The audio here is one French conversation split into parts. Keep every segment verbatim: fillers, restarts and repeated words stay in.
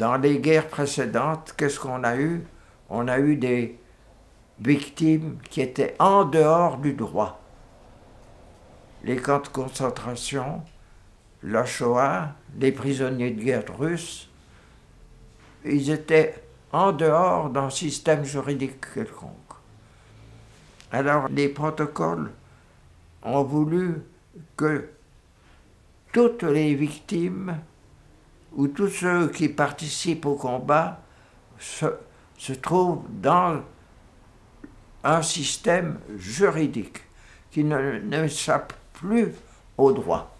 Dans les guerres précédentes, qu'est-ce qu'on a eu? On a eu des victimes qui étaient en dehors du droit. Les camps de concentration, la Shoah, les prisonniers de guerre russes, ils étaient en dehors d'un système juridique quelconque. Alors les protocoles ont voulu que toutes les victimes ou tous ceux qui participent au combat se, se trouvent dans un système juridique qui ne, ne s'échappe plus au droit.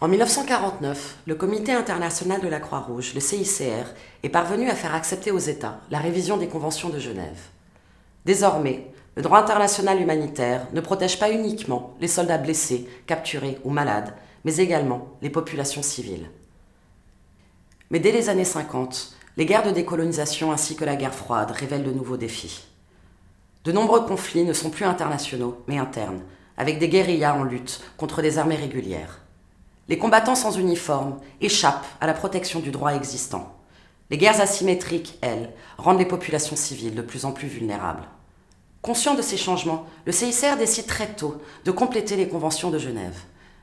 En mille neuf cent quarante-neuf, le Comité international de la Croix-Rouge, le C I C R, est parvenu à faire accepter aux États la révision des Conventions de Genève. Désormais, le droit international humanitaire ne protège pas uniquement les soldats blessés, capturés ou malades, mais également les populations civiles. Mais dès les années cinquante, les guerres de décolonisation ainsi que la guerre froide révèlent de nouveaux défis. De nombreux conflits ne sont plus internationaux, mais internes, avec des guérillas en lutte contre des armées régulières. Les combattants sans uniforme échappent à la protection du droit existant. Les guerres asymétriques, elles, rendent les populations civiles de plus en plus vulnérables. Conscient de ces changements, le C I C R décide très tôt de compléter les conventions de Genève.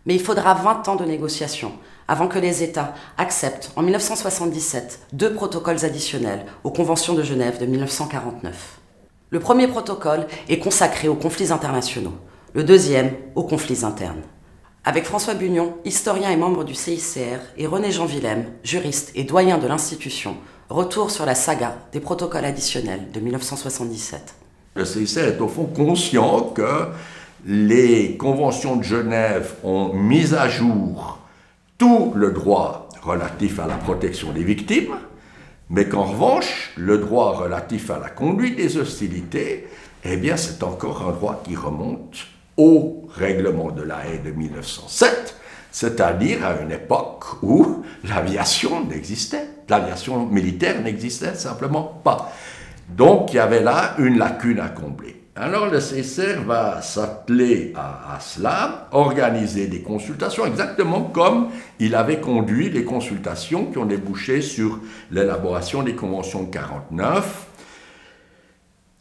Mais il faudra vingt ans de négociations avant que les États acceptent en mille neuf cent soixante-dix-sept deux protocoles additionnels aux conventions de Genève de mille neuf cent quarante-neuf. Le premier protocole est consacré aux conflits internationaux, le deuxième aux conflits internes. Avec François Bugnion, historien et membre du C I C R, et René-Jean Wilhelm, juriste et doyen de l'institution, retour sur la saga des protocoles additionnels de mille neuf cent soixante-dix-sept. Le C I C R est au fond conscient que les conventions de Genève ont mis à jour tout le droit relatif à la protection des victimes, mais qu'en revanche, le droit relatif à la conduite des hostilités, eh bien c'est encore un droit qui remonte au règlement de la Haye de mille neuf cent sept, c'est-à-dire à une époque où l'aviation n'existait, l'aviation militaire n'existait simplement pas. Donc il y avait là une lacune à combler. Alors le C I C R va s'atteler à, à cela, organiser des consultations, exactement comme il avait conduit les consultations qui ont débouché sur l'élaboration des conventions de quarante-neuf.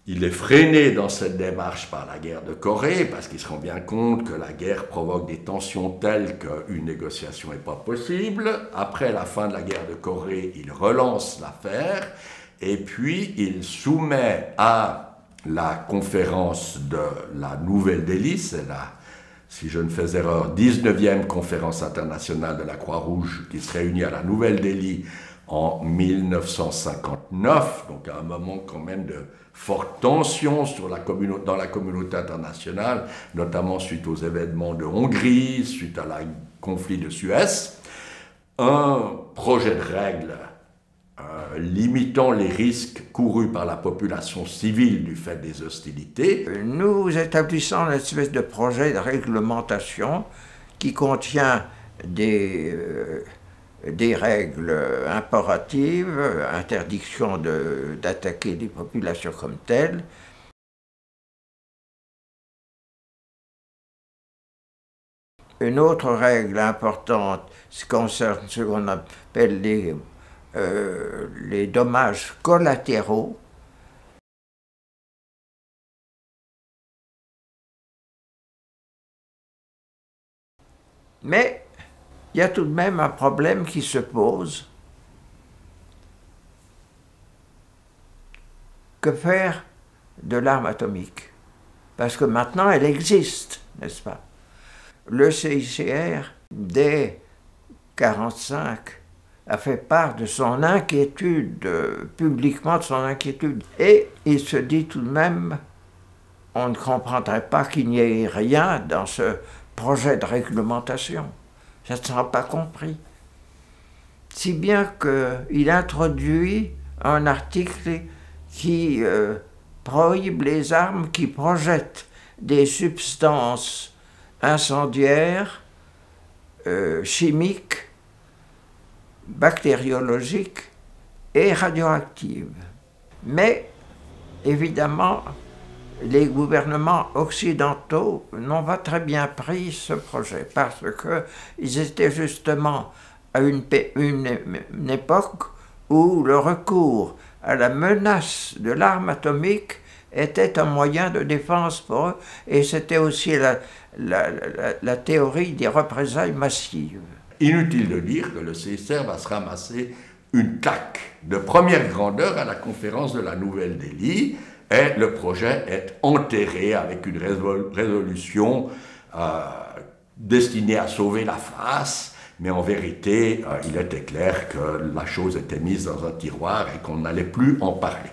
Il est freiné dans cette démarche par la guerre de Corée, parce qu'il se rend bien compte que la guerre provoque des tensions telles qu'une négociation n'est pas possible. Après la fin de la guerre de Corée, il relance l'affaire, et puis il soumet à la conférence de la Nouvelle-Delhi, c'est la, si je ne fais erreur, dix-neuvième conférence internationale de la Croix-Rouge qui se réunit à la Nouvelle-Delhi en mille neuf cent cinquante-neuf, donc à un moment quand même de forte tension sur la dans la communauté internationale, notamment suite aux événements de Hongrie, suite à la conflit de Suez, un projet de règles euh, limitant les risques courus par la population civile du fait des hostilités. Nous établissons une espèce de projet de réglementation qui contient des... Euh, des règles imperatives, interdiction d'attaquer des populations comme telles. Une autre règle importante, ce qui concerne ce qu'on appelle les, euh, les dommages collatéraux. Mais il y a tout de même un problème qui se pose. Que faire de l'arme atomique? Parce que maintenant, elle existe, n'est-ce pas? Le C I C R, dès mille neuf cent quarante-cinq, a fait part de son inquiétude, publiquement de son inquiétude. Et il se dit tout de même, on ne comprendrait pas qu'il n'y ait rien dans ce projet de réglementation. Ça ne sera pas compris. Si bien qu'il introduit un article qui euh, prohibe les armes qui projettent des substances incendiaires, euh, chimiques, bactériologiques et radioactives. Mais, évidemment, les gouvernements occidentaux n'ont pas très bien pris ce projet, parce qu'ils étaient justement à une, une, une époque où le recours à la menace de l'arme atomique était un moyen de défense pour eux, et c'était aussi la, la, la, la théorie des représailles massives. Inutile de dire que le C S R va se ramasser une claque de première grandeur à la conférence de la Nouvelle-Delhi, et le projet est enterré avec une résolution euh, destinée à sauver la face, mais en vérité, euh, il était clair que la chose était mise dans un tiroir et qu'on n'allait plus en parler.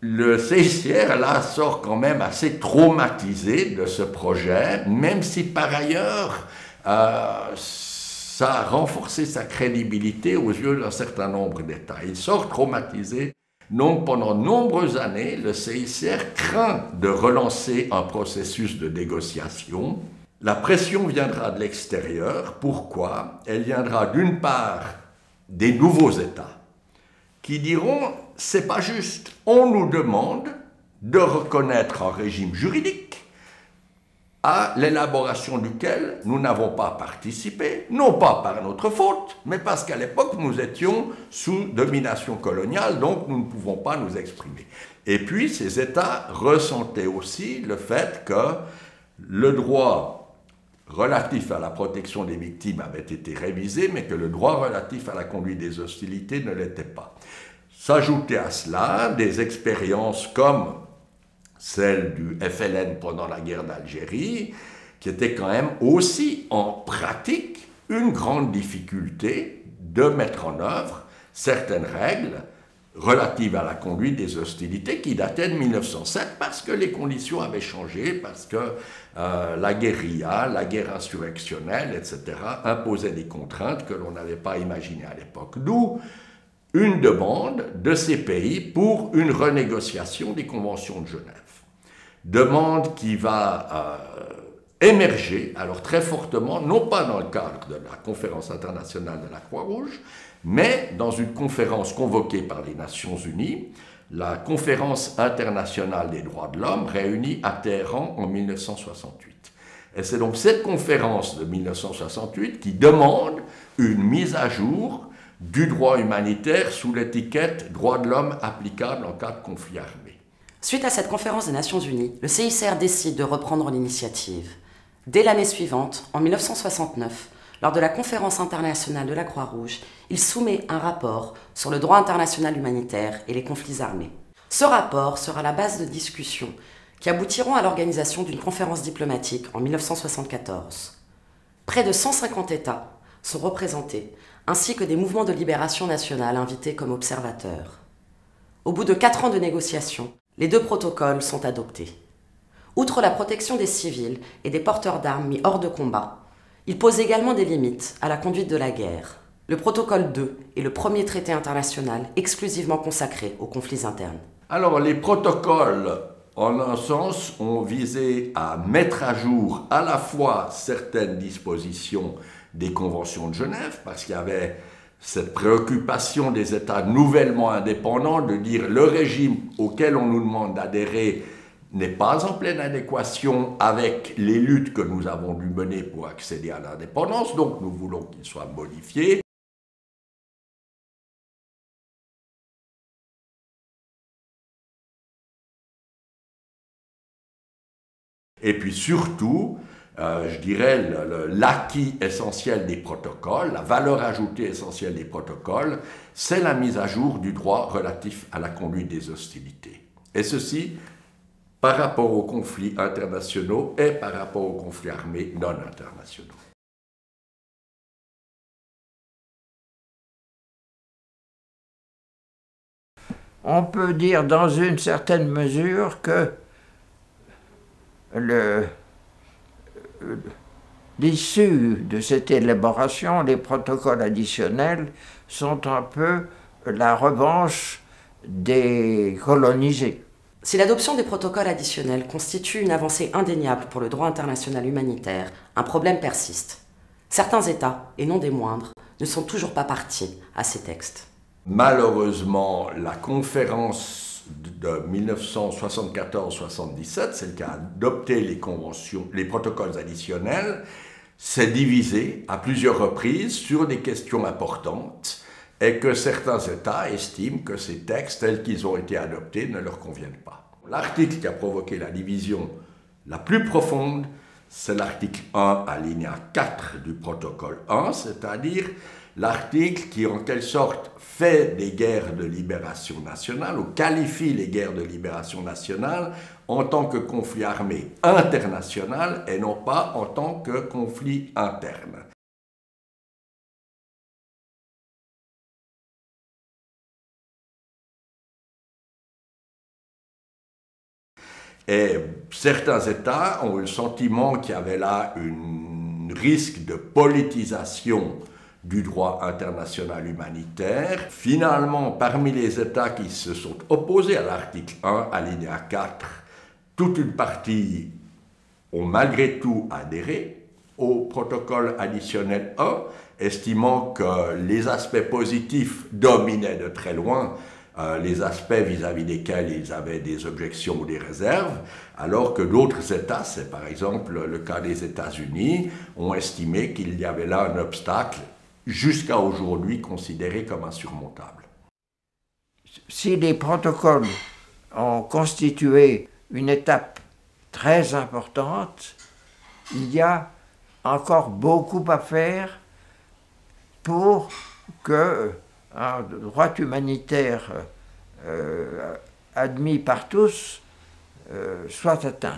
Le C I C R, là, sort quand même assez traumatisé de ce projet, même si par ailleurs, euh, ça a renforcé sa crédibilité aux yeux d'un certain nombre d'États. Il sort traumatisé. Donc, pendant de nombreuses années, le C I C R craint de relancer un processus de négociation. La pression viendra de l'extérieur. Pourquoi? Elle viendra d'une part des nouveaux États qui diront « c'est pas juste, on nous demande de reconnaître un régime juridique à l'élaboration duquel nous n'avons pas participé, non pas par notre faute, mais parce qu'à l'époque nous étions sous domination coloniale, donc nous ne pouvons pas nous exprimer. » Et puis ces États ressentaient aussi le fait que le droit relatif à la protection des victimes avait été révisé, mais que le droit relatif à la conduite des hostilités ne l'était pas. S'ajoutait à cela des expériences comme celle du F L N pendant la guerre d'Algérie, qui était quand même aussi en pratique une grande difficulté de mettre en œuvre certaines règles relative à la conduite des hostilités qui datait de mille neuf cent sept parce que les conditions avaient changé, parce que euh, la guérilla, la guerre insurrectionnelle, et cetera imposaient des contraintes que l'on n'avait pas imaginées à l'époque. D'où une demande de ces pays pour une renégociation des conventions de Genève. Demande qui va euh, émerger alors très fortement, non pas dans le cadre de la conférence internationale de la Croix-Rouge, mais dans une conférence convoquée par les Nations Unies, la Conférence internationale des droits de l'homme réunie à Téhéran en mille neuf cent soixante-huit. Et c'est donc cette conférence de mille neuf cent soixante-huit qui demande une mise à jour du droit humanitaire sous l'étiquette « droits de l'homme applicables en cas de conflit armé ». Suite à cette conférence des Nations Unies, le C I C R décide de reprendre l'initiative. Dès l'année suivante, en mille neuf cent soixante-neuf, lors de la Conférence internationale de la Croix-Rouge, il soumet un rapport sur le droit international humanitaire et les conflits armés. Ce rapport sera la base de discussions qui aboutiront à l'organisation d'une conférence diplomatique en mille neuf cent soixante-quatorze. Près de cent cinquante États sont représentés, ainsi que des mouvements de libération nationale invités comme observateurs. Au bout de quatre ans de négociations, les deux protocoles sont adoptés. Outre la protection des civils et des porteurs d'armes mis hors de combat, il pose également des limites à la conduite de la guerre. Le protocole deux est le premier traité international exclusivement consacré aux conflits internes. Alors les protocoles, en un sens, ont visé à mettre à jour à la fois certaines dispositions des conventions de Genève, parce qu'il y avait cette préoccupation des États nouvellement indépendants de dire le régime auquel on nous demande d'adhérer n'est pas en pleine adéquation avec les luttes que nous avons dû mener pour accéder à l'indépendance, donc nous voulons qu'il soit modifié. Et puis surtout, euh, je dirais, l'acquis essentiel des protocoles, la valeur ajoutée essentielle des protocoles, c'est la mise à jour du droit relatif à la conduite des hostilités. Et ceci, par rapport aux conflits internationaux et par rapport aux conflits armés non internationaux. On peut dire dans une certaine mesure que l'issue de cette élaboration, les protocoles additionnels, sont un peu la revanche des colonisés. Si l'adoption des protocoles additionnels constitue une avancée indéniable pour le droit international humanitaire, un problème persiste. Certains États, et non des moindres, ne sont toujours pas partis à ces textes. Malheureusement, la conférence de mille neuf cent soixante-quatorze soixante-dix-sept, celle qui a adopté les conventions, les protocoles additionnels, s'est divisée à plusieurs reprises sur des questions importantes et que certains États estiment que ces textes tels qu'ils ont été adoptés ne leur conviennent pas. L'article qui a provoqué la division la plus profonde, c'est l'article un alinéa quatre du protocole un, c'est-à-dire l'article qui en quelque sorte fait des guerres de libération nationale ou qualifie les guerres de libération nationale en tant que conflit armé international et non pas en tant que conflit interne. Et certains États ont eu le sentiment qu'il y avait là un risque de politisation du droit international humanitaire. Finalement, parmi les États qui se sont opposés à l'article un, alinéa quatre, toute une partie ont malgré tout adhéré au protocole additionnel un, estimant que les aspects positifs dominaient de très loin Euh, les aspects vis-à-vis desquels ils avaient des objections ou des réserves, alors que d'autres États, c'est par exemple le cas des États-Unis, ont estimé qu'il y avait là un obstacle jusqu'à aujourd'hui considéré comme insurmontable. Si les protocoles ont constitué une étape très importante, il y a encore beaucoup à faire pour que un droit humanitaire euh, admis par tous euh, soit atteint.